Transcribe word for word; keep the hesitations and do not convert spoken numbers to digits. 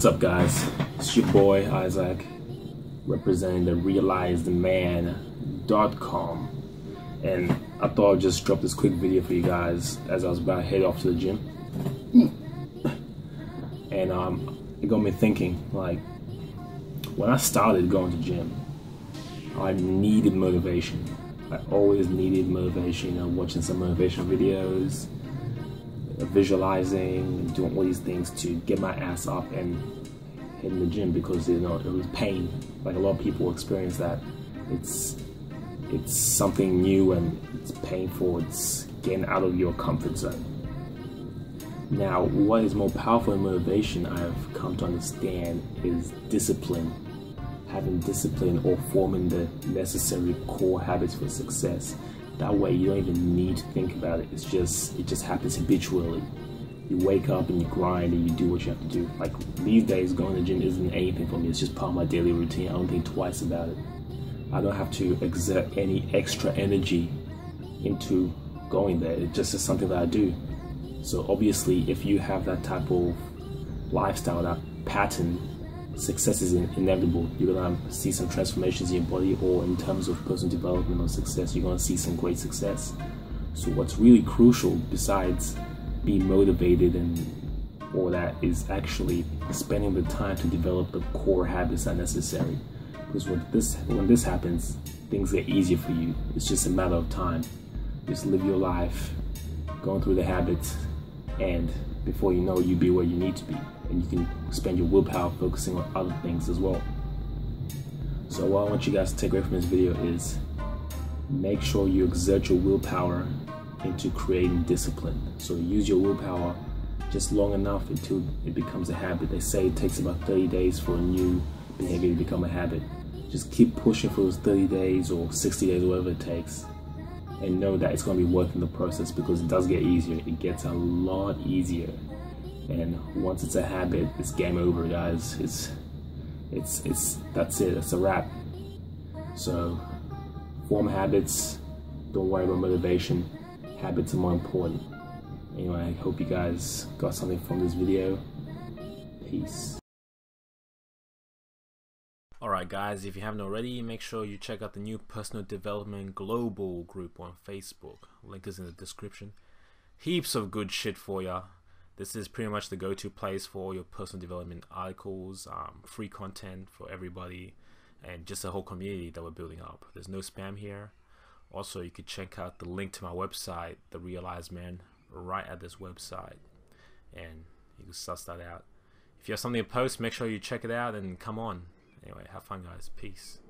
What's up, guys? It's your boy Isaac, representing the Realized Man dot com, and I thought I'd just drop this quick video for you guys as I was about to head off to the gym. And um, it got me thinking, like, when I started going to gym, I needed motivation. I always needed motivation, you know, watching some motivational videos, visualizing, doing all these things to get my ass up and hit the gym, because you know it was pain. Like, a lot of people experience that. It's it's something new and it's painful. It's getting out of your comfort zone. Now, what is more powerful in motivation, I've come to understand, is discipline. Having discipline or forming the necessary core habits for success. That way you don't even need to think about it. It's just, it just happens habitually. You wake up and you grind and you do what you have to do. Like, these days, going to the gym isn't anything for me. It's just part of my daily routine. I don't think twice about it. I don't have to exert any extra energy into going there. It just is something that I do. So obviously, if you have that type of lifestyle, that pattern, success is inevitable. You're going to see some transformations in your body, or in terms of personal development or success, you're going to see some great success. So what's really crucial, besides being motivated and all that, is actually spending the time to develop the core habits that are necessary. Because when this, when this happens, things get easier for you. It's just a matter of time. Just live your life, going through the habits, and before you know, you'll be where you need to be. And you can spend your willpower focusing on other things as well. So what I want you guys to take away from this video is, make sure you exert your willpower into creating discipline. So use your willpower just long enough until it becomes a habit. They say it takes about thirty days for a new behavior to become a habit. Just keep pushing for those thirty days or sixty days, whatever it takes, and know that it's going to be worth in the process, because it does get easier. It gets a lot easier. And once it's a habit, it's game over, guys. It's, it's, it's, that's it, it's a wrap. So, form habits, don't worry about motivation. Habits are more important. Anyway, I hope you guys got something from this video. Peace. Alright guys, if you haven't already, make sure you check out the new Personal Development Global group on Facebook. Link is in the description. Heaps of good shit for ya. This is pretty much the go-to place for all your personal development articles, um, free content for everybody, and just a whole community that we're building up. There's no spam here. Also, you could check out the link to my website, The Realized Man, right at this website, and you can suss that out. If you have something to post, make sure you check it out and come on. Anyway, have fun, guys. Peace.